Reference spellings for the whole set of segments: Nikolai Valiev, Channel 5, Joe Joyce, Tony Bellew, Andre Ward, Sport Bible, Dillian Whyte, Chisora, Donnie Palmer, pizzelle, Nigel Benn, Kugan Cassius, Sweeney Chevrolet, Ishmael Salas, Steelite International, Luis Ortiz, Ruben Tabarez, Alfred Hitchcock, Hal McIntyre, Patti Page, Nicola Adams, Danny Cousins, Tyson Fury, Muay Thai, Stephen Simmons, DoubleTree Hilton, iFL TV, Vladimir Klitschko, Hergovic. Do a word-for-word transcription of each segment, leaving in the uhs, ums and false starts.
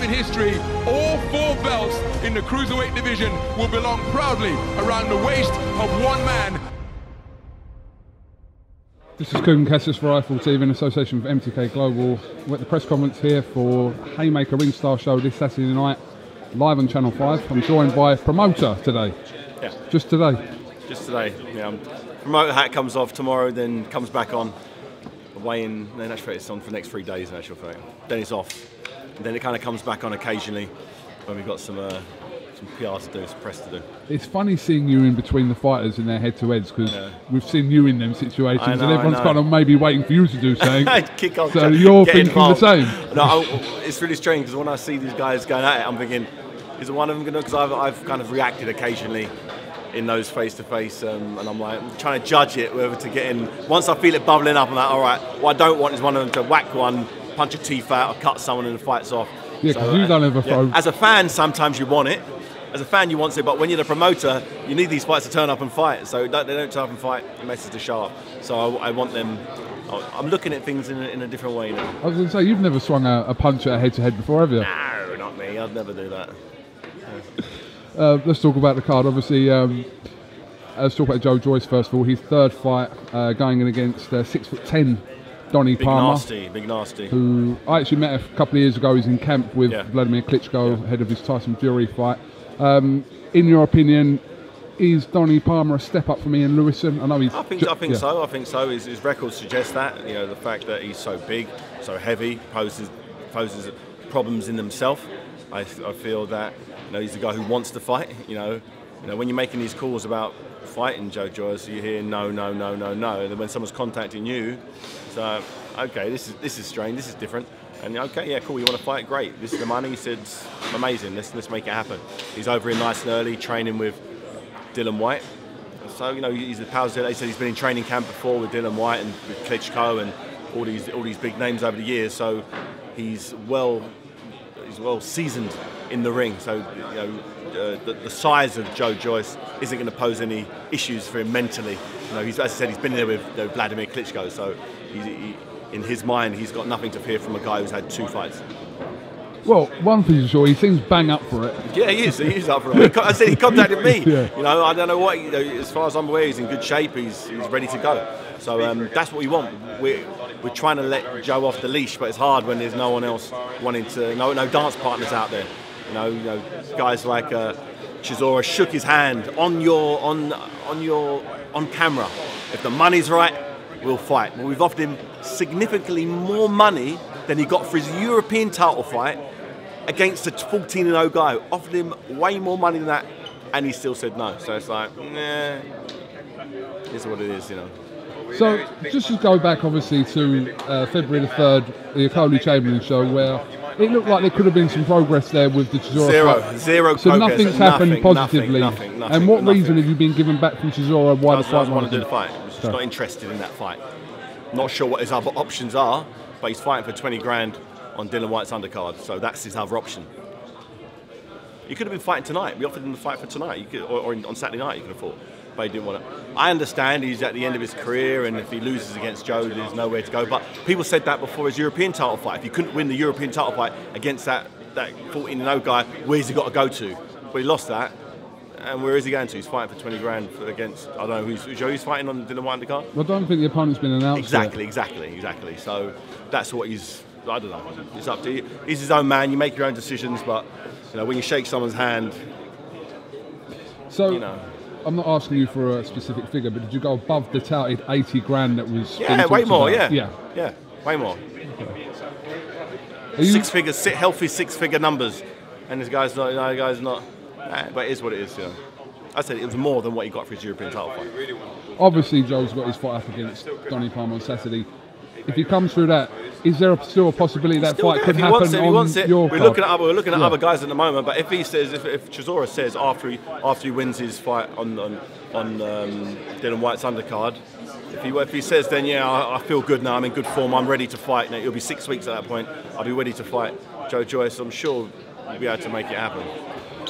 time in history, all four belts in the cruiserweight division will belong proudly around the waist of one man. This is Kugan Cassius for iFL T V in association with M T K Global. We're at the press conference here for Haymaker Ringstar Show this Saturday night, live on Channel five. I'm joined by promoter today. Yeah. Just today. Just today. Yeah. Promoter hat comes off tomorrow, then comes back on. Away in, no, that's right, it's on for the next three days in actual fact. Then it's off. And then it kind of comes back on occasionally when we've got some, uh, some P R to do, some press to do. It's funny seeing you in between the fighters in their head-to-heads, because yeah. we've seen you in them situations, know, and everyone's kind of maybe waiting for you to do something. Kick off, so you're thinking involved. The same. No, I, it's really strange, because when I see these guys going at it, I'm thinking, is one of them going to, because I've, I've kind of reacted occasionally in those face-to-face, -face, um, and I'm like, I'm trying to judge it, whether to get in. Once I feel it bubbling up, I'm like, all right, what I don't want is one of them to whack one, punch a teeth out, or cut someone and the fight's off. Yeah, because so, you don't ever throw. Yeah. As a fan, sometimes you want it. As a fan, you want it, but when you're the promoter, you need these fights to turn up and fight. So don't, they don't turn up and fight, the message to show up. So I, I want them, I'm looking at things in a, in a different way now. I was going to say, you've never swung a, a punch at a head-to-head -head before, have you? No, not me, I'd never do that. Yeah. Uh, let's talk about the card. Obviously, um, let's talk about Joe Joyce first of all. His third fight, uh, going in against uh, six foot ten, Donnie Palmer. Big nasty, big nasty. Who I actually met a couple of years ago. He's in camp with yeah. Vladimir Klitschko, yeah. ahead of his Tyson Fury fight. Um, in your opinion, is Donnie Palmer a step up for me and Lewison? I know he's. I think, I think yeah. so. I think so. His, his records suggest that. You know, the fact that he's so big, so heavy, poses poses problems in himself. I, I feel that. You know, he's the guy who wants to fight. You know, you know when you're making these calls about fighting Joe Joyce, you hear no, no, no, no, no. And then when someone's contacting you, so okay, this is this is strange, this is different. And okay, yeah, cool. You want to fight? Great. This is the money. He said, amazing. Let's let's make it happen. He's over in nice and early, training with Dillian Whyte. So you know, he's the powers that they said he's been in training camp before with Dillian Whyte and with Klitschko and all these all these big names over the years. So he's well he's well seasoned in the ring, so you know, uh, the, the size of Joe Joyce isn't going to pose any issues for him mentally. You know, he's, as I said, he's been there with you know, Vladimir Klitschko, so he's, he, in his mind, he's got nothing to fear from a guy who's had two fights. Well, one thing's sure, he seems bang up for it. Yeah, he is. He is up for it. He, I said he contacted me. Yeah. You know, I don't know what. You know, as far as I'm aware, he's in good shape. He's he's ready to go. So um, that's what we want. We're we're trying to let Joe off the leash, but it's hard when there's no one else wanting to. No, no dance partners out there. You know, you know, guys like uh, Chisora shook his hand on your on on your on camera. If the money's right, we'll fight. Well, we've offered him significantly more money than he got for his European title fight against a fourteen and oh guy. Offered him way more money than that, and he still said no. So it's like, nah, it's what it is, you know. So just to go back, obviously, to uh, February the third, the Akoni Chamberlain show, where it looked like there could have been some progress there with the Chisora. Zero, fight. zero so progress. So nothing's happened nothing, positively. Nothing, nothing, nothing, and what nothing. reason have you been given back from Chisora? Why the fight? I want to do the fight. I'm just not interested in that fight. Not sure what his other options are, but he's fighting for twenty grand on Dillian Whyte's undercard, so that's his other option. He could have been fighting tonight. We offered him the fight for tonight, you could, or, or on Saturday night you could have fought, but he didn't want to. I understand he's at the end of his career, and if he loses against Joe, there's nowhere to go. But people said that before his European title fight. If he couldn't win the European title fight against that that fourteen and oh guy, where's he got to go to? But he lost that, and where is he going to? He's fighting for twenty grand against, I don't know, who's Joe he's fighting on Dillian Whyte undercard? Well, I don't think the opponent's been announced Exactly, yet. exactly, exactly. So that's what he's, I don't know, it's up to you. He's his own man, you make your own decisions, but you know, when you shake someone's hand, so, you know. I'm not asking you for a specific figure, but did you go above the touted eighty grand that was? Yeah, way more. About? Yeah, yeah, yeah, way more. Okay. Six figures, six, healthy six-figure numbers, and this guy's not. You know, guy's not. But it is what it is. You know. I said it was more than what he got for his European title fight. Obviously, Joe's got his fight up against Donnie Palmer on Saturday. If he comes through that, is there still a possibility that fight could happen on your card? We're looking at other, we're looking at yeah. other guys at the moment, but if he says, if, if Chisora says after he after he wins his fight on on, on um, Dillian Whyte's undercard, if he if he says then yeah, I, I feel good now, I'm in good form, I'm ready to fight. Now, it'll be six weeks at that point. I'll be ready to fight Joe Joyce. I'm sure we'll be able to make it happen.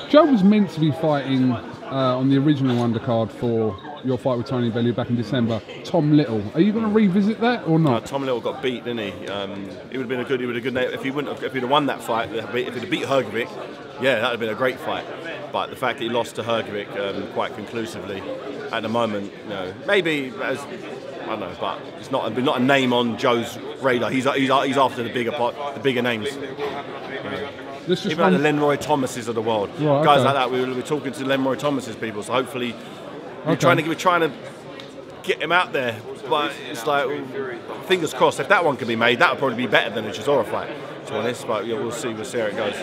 Joe was meant to be fighting uh, on the original undercard for your fight with Tony Bellew back in December. Tom Little, are you going to revisit that or not? Uh, Tom Little got beat, didn't he? Um, it would have been a good, it would have been a good if he wouldn't have, if he'd have won that fight. If he'd have beat Hergovic, yeah, that would have been a great fight. But the fact that he lost to Hergovic um, quite conclusively at the moment, you know, maybe as. I don't know, but it's not not a name on Joe's radar. He's he's, he's after the bigger pot, the bigger names. Yeah. Let's just Even like the Lenroy Thomases of the world, right, guys okay. like that. We were, we were talking to Lenroy Thomases people, so hopefully we're okay. trying to we're trying to get him out there. But it's like, fingers crossed. If that one can be made, that would probably be better than a Chisora fight, to be honest. But yeah, we'll see. We'll see how it goes.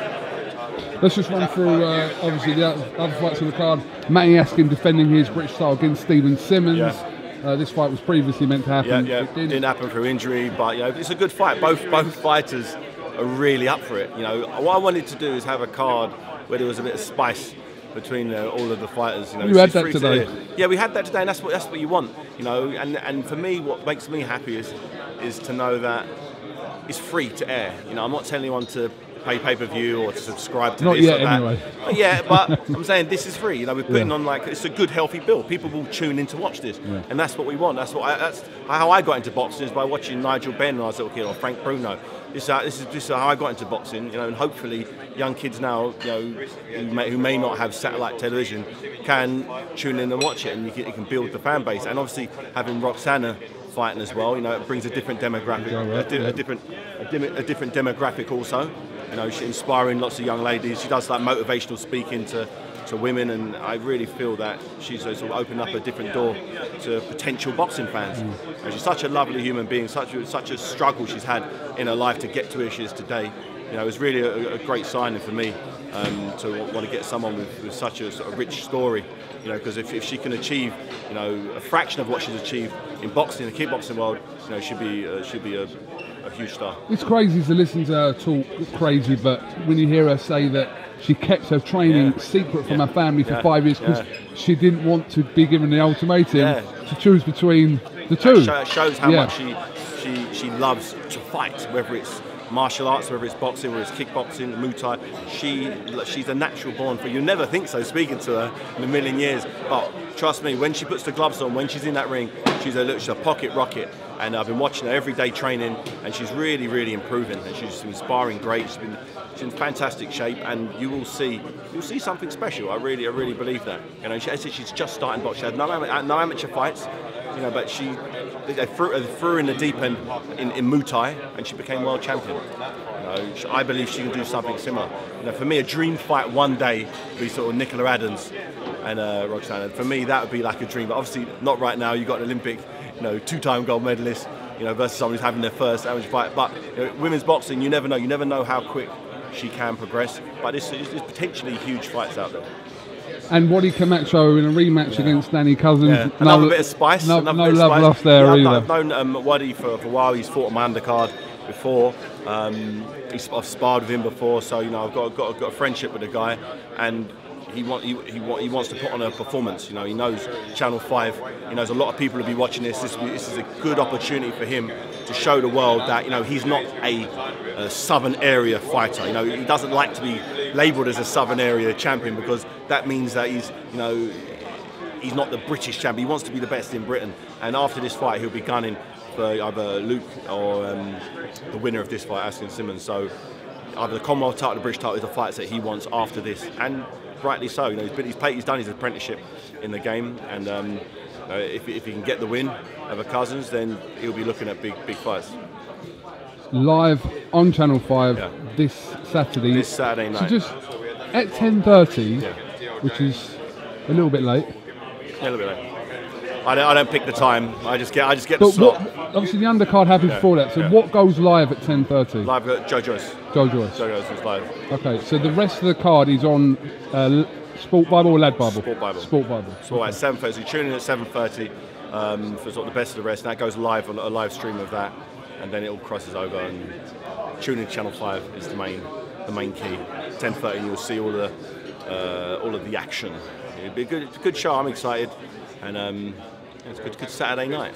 Let's just run through uh, obviously the other fights on the card. Matty Askin defending his British title against Stephen Simmons. Yeah. Uh, this fight was previously meant to happen. Yeah, yeah. It didn't. didn't happen through injury, but you know, it's a good fight. Both both fighters are really up for it. You know, what I wanted to do is have a card where there was a bit of spice between uh, all of the fighters. You know, you had that today. To, yeah, we had that today, and that's what that's what you want. You know, and and for me, what makes me happy is is to know that it's free to air. You know, I'm not telling anyone to pay pay-per-view or to subscribe to not this yet, or that. Anyway. But yeah, but I'm saying this is free. You know, we're putting yeah. on like it's a good healthy bill. People will tune in to watch this, yeah. and that's what we want. That's what I, that's how I got into boxing, is by watching Nigel Benn when I was a little kid, or Frank Bruno. This is how, this is this is how I got into boxing. You know, and hopefully young kids now, you know, who may, who may not have satellite television, can tune in and watch it, and you can, you can build the fan base. And obviously having Roxanna fighting as well, you know, it brings a different demographic, right, a, di yeah. a different a, dim a different demographic also. You know, she's inspiring lots of young ladies. She does like motivational speaking to, to women, and I really feel that she's sort of opened up a different door to potential boxing fans. Mm. And she's such a lovely human being, such a, such a struggle she's had in her life to get to where she is today. You know, it was really a, a great signing for me um, to want to get someone with, with such a sort of rich story. You know, because if, if she can achieve, you know, a fraction of what she's achieved in boxing, the kickboxing world, you know, she'd be uh, she'd be a a huge star. It's crazy to listen to her talk, crazy, but when you hear her say that she kept her training yeah. secret from yeah. her family for yeah. five years because yeah. she didn't want to be given the ultimatum yeah. to choose between the two. It shows how yeah. much she, she, she loves to fight, whether it's martial arts, whether it's boxing, whether it's kickboxing, Muay Thai. She, she's a natural born, but you never think so speaking to her in a million years. But trust me, when she puts the gloves on, when she's in that ring, she's a, she's a pocket rocket. And I've been watching her every day training, and she's really, really improving. And she's inspiring, great. She's been, she's in fantastic shape, and you will see, you'll see something special. I really, I really believe that. You know, she, I said she's just starting boxing. She had no, no amateur fights, you know, but she they threw, they threw in the deep end in, in Muay Thai, and she became world champion. You know, I believe she can do something similar. You know, for me, a dream fight one day would be sort of Nicola Adams and uh, Roxanna. For me, that would be like a dream, but obviously not right now. You've got an Olympic. You know, two-time gold medalist, you know, versus someone who's having their first amateur fight. But you know, women's boxing, you never know. You never know how quick she can progress. But there's, there's potentially huge fights out there. And Wadi Camacho in a rematch yeah. against Danny Cousins. Yeah. Another no, bit of spice. No, no bit of love spice. lost there yeah, either. I've known um, Wadi for, for a while. He's fought on my undercard before. Um, he's, I've sparred with him before, so you know, I've got got, got a friendship with the guy. And He, want, he, he, want, he wants to put on a performance. You know, he knows Channel five, he knows a lot of people will be watching this. This, this is a good opportunity for him to show the world that, you know, he's not a, a southern area fighter. You know, he doesn't like to be labelled as a southern area champion, because that means that he's, you know, he's not the British champion. He wants to be the best in Britain. And after this fight, he'll be gunning for either Luke or um, the winner of this fight, Askin Simmons. So either the Commonwealth title or the British title is the fights that he wants after this. And rightly so, you know, but he's, he's, he's done his apprenticeship in the game, and um, uh, if, if he can get the win over Cousins, then he'll be looking at big, big fights. Live on Channel five yeah. this Saturday. This Saturday night. So just at ten thirty, yeah. which is a little bit late. Yeah, a little bit late. I don't, I don't pick the time. I just get, I just get but the slot. What, obviously, the undercard happens yeah. before that. So yeah. what goes live at ten thirty? Live at Joe Joyce. Joe Joyce. Joe Joyce is live. Okay, so the rest of the card is on uh, Sport Bible or Lad Bible? Sport Bible. Sport Bible. So okay. at seven thirty, so you tune in at seven thirty um, for sort of the best of the rest, and that goes live on a live stream of that, and then it all crosses over. And tuning to Channel five is the main, the main key. ten thirty, you'll see all the, uh, all of the action. It'll be a good, good show. I'm excited, and um, it's a good, good Saturday night.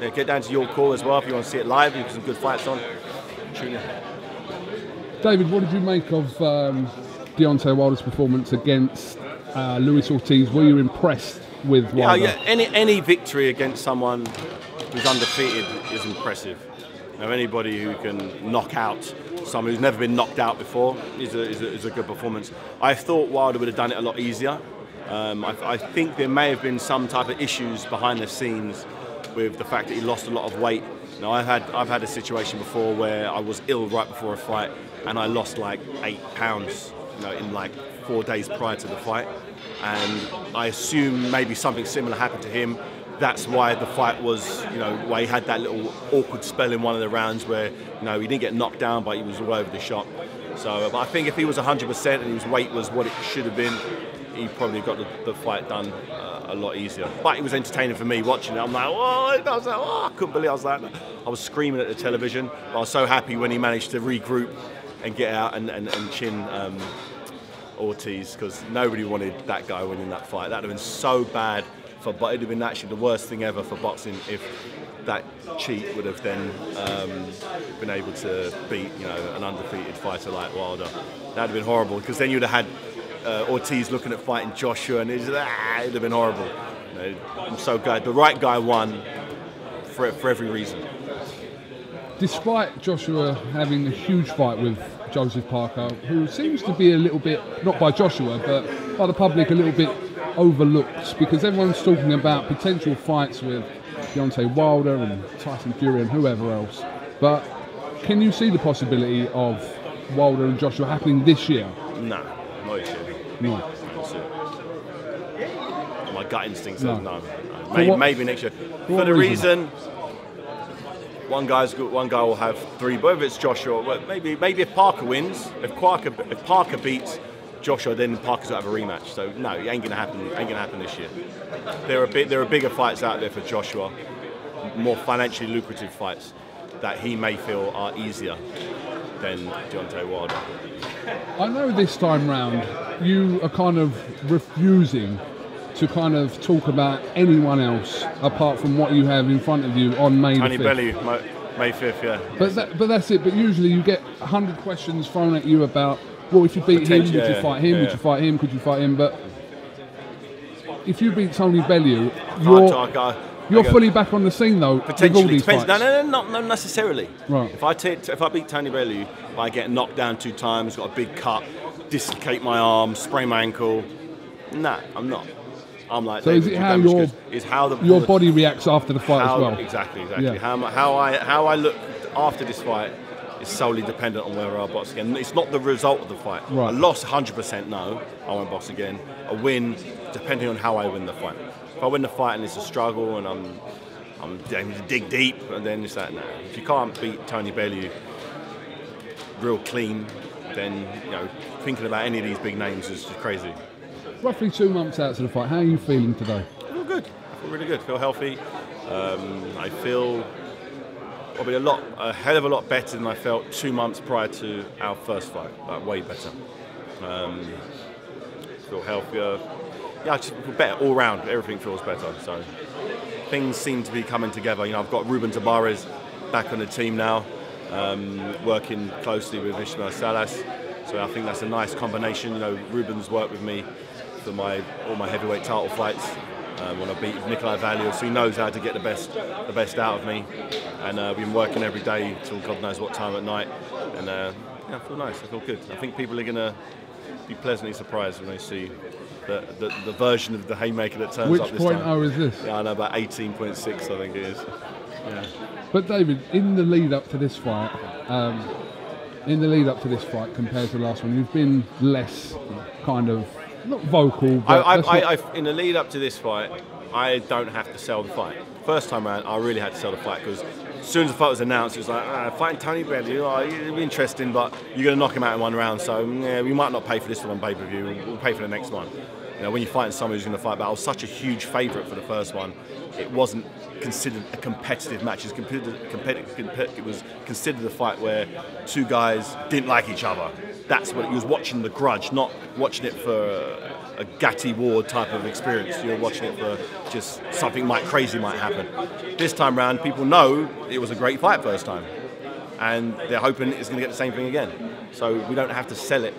Yeah, get down to your call as well if you want to see it live. You've got some good fights on. Tune in. David, what did you make of um, Deontay Wilder's performance against uh, Luis Ortiz? Were you impressed with Wilder? Yeah, yeah. Any, any victory against someone who's undefeated is impressive. Now, anybody who can knock out someone who's never been knocked out before is a, is a, is a good performance. I thought Wilder would have done it a lot easier. Um, I, I think there may have been some type of issues behind the scenes with the fact that he lost a lot of weight. Now, I've had, I've had a situation before where I was ill right before a fight and I lost like eight pounds you know, in like four days prior to the fight. And I assume maybe something similar happened to him. That's why the fight was, you know, why he had that little awkward spell in one of the rounds where, you know, he didn't get knocked down, but he was all over the shop. So, but I think if he was one hundred percent and his weight was what it should have been, he probably got the, the fight done uh, a lot easier. But it was entertaining for me watching it. I'm like, oh, I, was like, oh, I couldn't believe I was like, I was screaming at the television. But I was so happy when he managed to regroup and get out and, and, and chin um, Ortiz, because nobody wanted that guy winning that fight. That would have been so bad. But it would have been actually the worst thing ever for boxing if that cheat would have then um, been able to beat, you know, an undefeated fighter like Wilder. That would have been horrible, because then you would have had uh, Ortiz looking at fighting Joshua, and it would have been horrible. You know, I'm so glad the right guy won for, for every reason. Despite Joshua having a huge fight with Joseph Parker, who seems to be a little bit, not by Joshua, but by the public, a little bit overlooked, because everyone's talking about potential fights with Deontay Wilder and Tyson Fury and whoever else. But can you see the possibility of Wilder and Joshua happening this year? No, not this year. No. no. My gut instinct says no. no, no. Maybe, what, maybe next year. For the reason, reason one guy's good, one guy will have three. But if it's Joshua, maybe maybe if Parker wins, if Parker if Parker beats Joshua, then Parker's out of a rematch. So no, it ain't gonna happen. Ain't gonna happen this year. There are big, there are bigger fights out there for Joshua, more financially lucrative fights that he may feel are easier than Deontay Wilder. I know this time round you are kind of refusing to kind of talk about anyone else apart from what you have in front of you on May the fifth. Tony Bellew, May fifth, yeah. But that, but that's it. But usually you get a hundred questions thrown at you about, well, if you beat him, would you fight him? Would you fight him? Could you fight him? But if you beat Tony Bellew, you're, you're fully back on the scene, though. Potentially, no, no, no, not, not necessarily. Right. If I take, if I beat Tony Bellew, I get knocked down two times, got a big cut, dislocate my arm, sprain my ankle. Nah, I'm not. I'm like, so is it how your is how the, your body reacts after the fight as well? Exactly, exactly. Yeah. How, how I how I look after this fight is solely dependent on whether I box again. It's not the result of the fight. Right. I lost one hundred percent, no, I won't box again. A win, depending on how I win the fight. If I win the fight and it's a struggle and I'm, I'm, I'm dig deep, and then it's like, no. If you can't beat Tony Bellew real clean, then, you know, thinking about any of these big names is just crazy. Roughly two months out to the fight, how are you feeling today? I feel good. I feel really good. I feel healthy. Um, I feel probably a lot, a hell of a lot better than I felt two months prior to our first fight. Like, way better. Um, feel healthier. Yeah, I just feel better all round. Everything feels better. So things seem to be coming together. You know, I've got Ruben Tabarez back on the team now, um, working closely with Ishmael Salas. So I think that's a nice combination. You know, Ruben's worked with me for my all my heavyweight title fights. Um, when I beat Nikolai Valiev, so he knows how to get the best the best out of me, and uh, I've been working every day till God knows what time at night, and uh, yeah, I feel nice, I feel good. I think people are going to be pleasantly surprised when they see the, the, the version of the Haymaker that turns Which up this time. Which point oh is this? Yeah, I know, about eighteen point six I think it is. Yeah. But David, in the lead up to this fight, um, in the lead up to this fight compared to the last one, you've been less kind of, not vocal, but I, I, I, I, in the lead up to this fight, I don't have to sell the fight. First time around, I really had to sell the fight, because as soon as the fight was announced, it was like, ah, fighting Tony Bellew, oh, it'll be interesting, but you're going to knock him out in one round, so yeah, we might not pay for this one on pay-per-view, we'll pay for the next one. You know, when you're fighting someone who's going to fight back, I was such a huge favourite for the first one, it wasn't considered a competitive match. It was considered, competitive, it was considered a fight where two guys didn't like each other. That's what, you was watching The Grudge, not watching it for a, a Gatty Ward type of experience. You're watching it for just something might crazy might happen. This time round, people know it was a great fight first time, and they're hoping it's going to get the same thing again. So we don't have to sell it.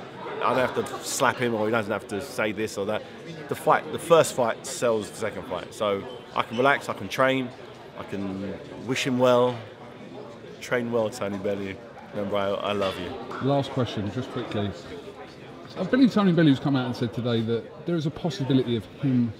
I don't have to slap him, or he doesn't have to say this or that. The fight, the first fight sells the second fight. So I can relax, I can train, I can wish him well. Train well, Tony Bellew. Remember, I, I love you. Last question, just quickly. I believe Tony Bellew's come out and said today that there is a possibility of him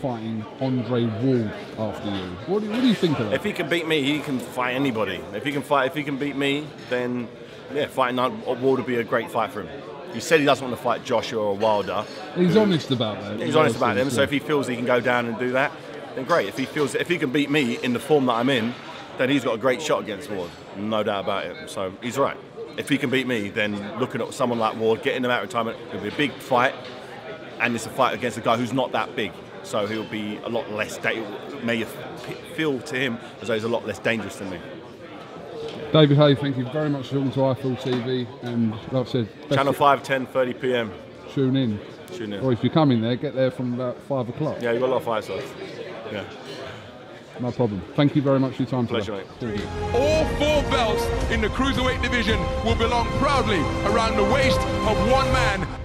fighting Andre Ward after you. What do, what do you think of that? If he can beat me, he can fight anybody. If he can fight, if he can beat me, then yeah, fighting Ward would be a great fight for him. He said he doesn't want to fight Joshua or Wilder. He's who, honest about that. He's, he's honest about him. Yeah. So if he feels he can go down and do that, then great. If he feels if he can beat me in the form that I'm in, then he's got a great shot against Ward. No doubt about it. So he's right. If he can beat me, then looking at someone like Ward, getting him out of retirement, it'll be a big fight, and it's a fight against a guy who's not that big, so he'll be a lot less, may feel to him as though he's a lot less dangerous than me. David Haye, thank you very much for talking to iFL T V, and like I said, Channel five, ten thirty p m. Tune in. Tune in. Or if you come in there, get there from about five o'clock. Yeah, you've got a lot of fights off. Yeah. No problem. Thank you very much for your time. Pleasure, mate. All four belts in the cruiserweight division will belong proudly around the waist of one man.